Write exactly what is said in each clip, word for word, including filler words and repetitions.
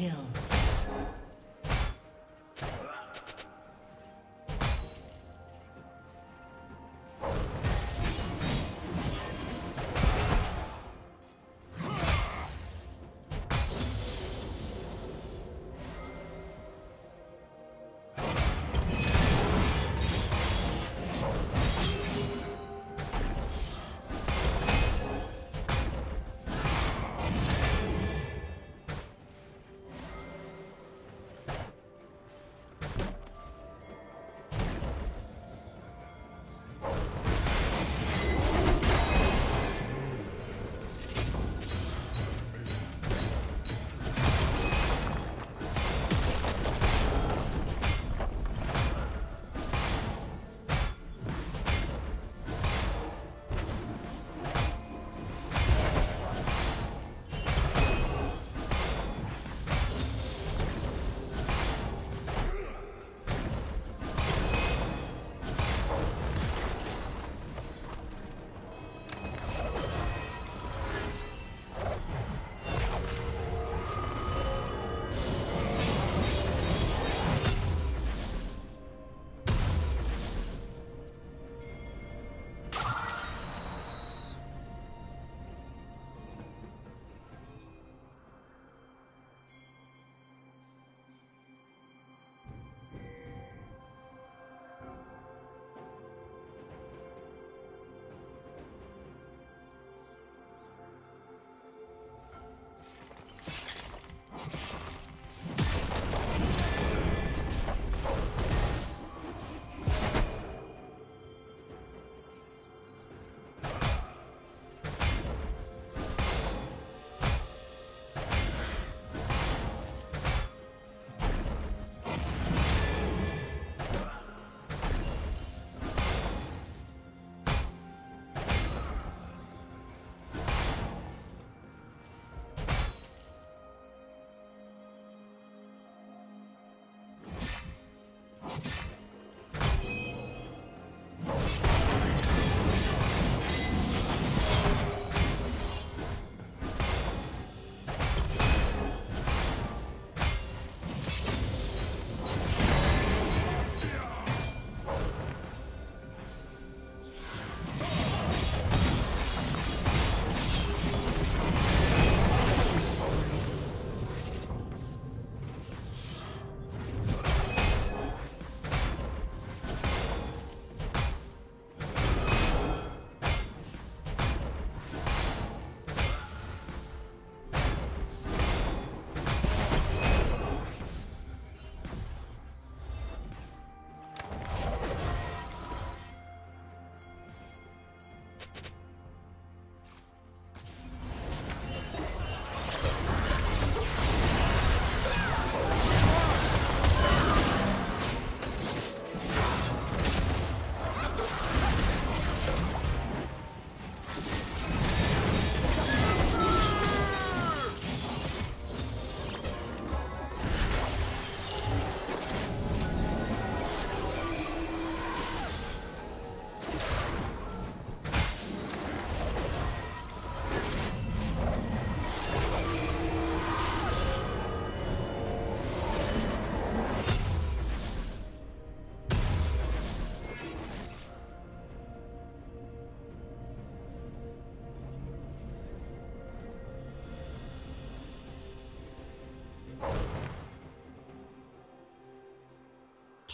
kill.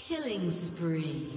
Killing spree.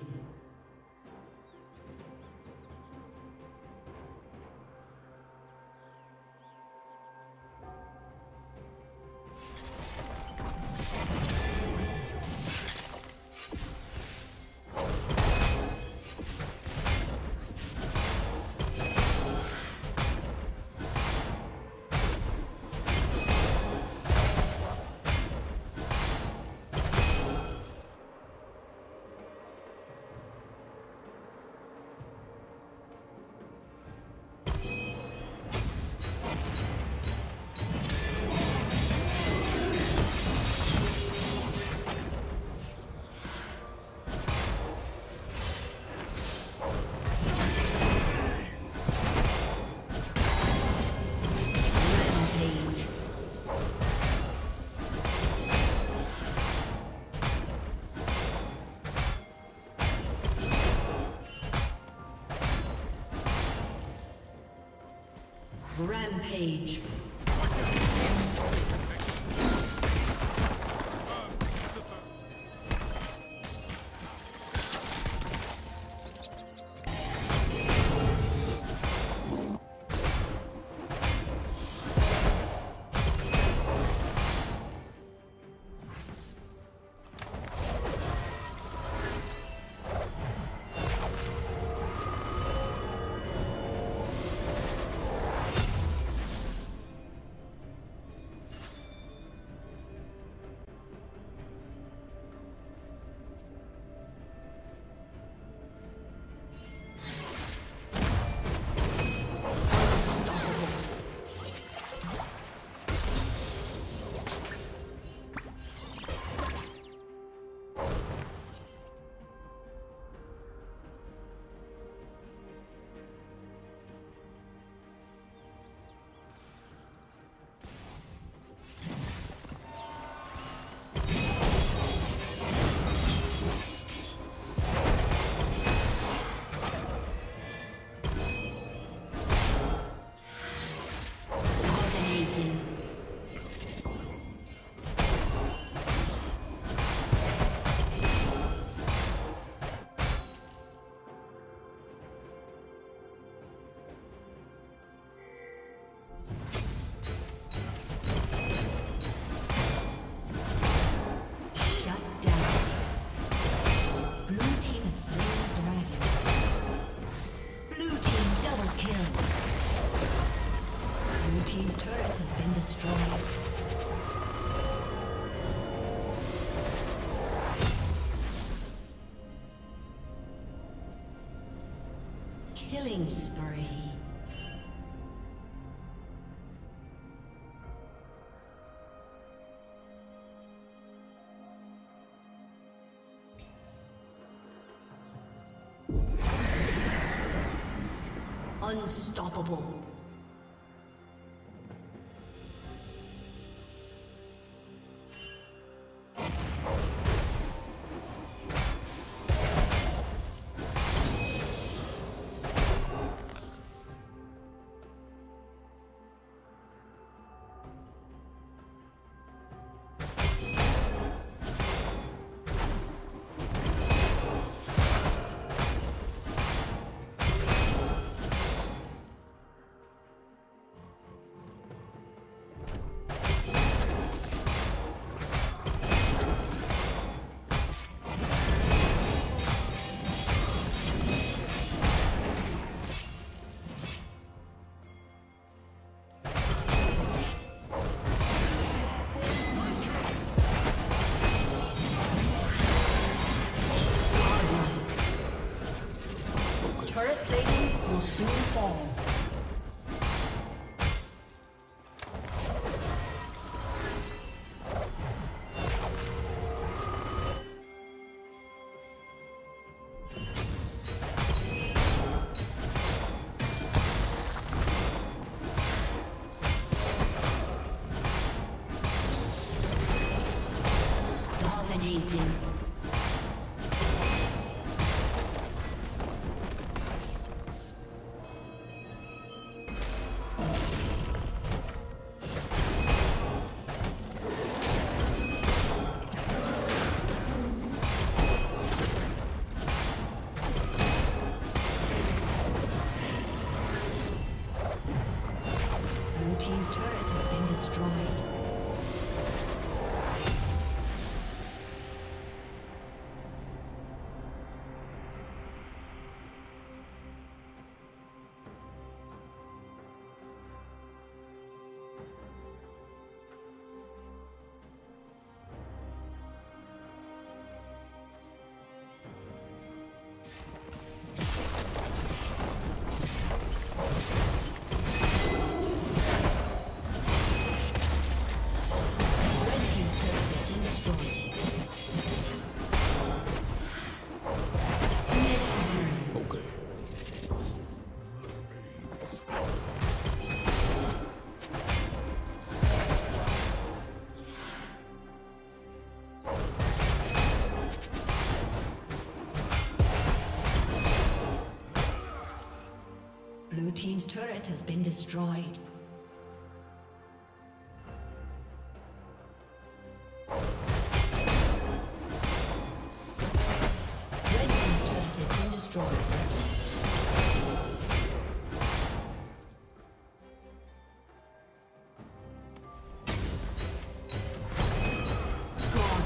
Rampage. Killing spree. Unstoppable. Dominating. Blue team's turret has been destroyed.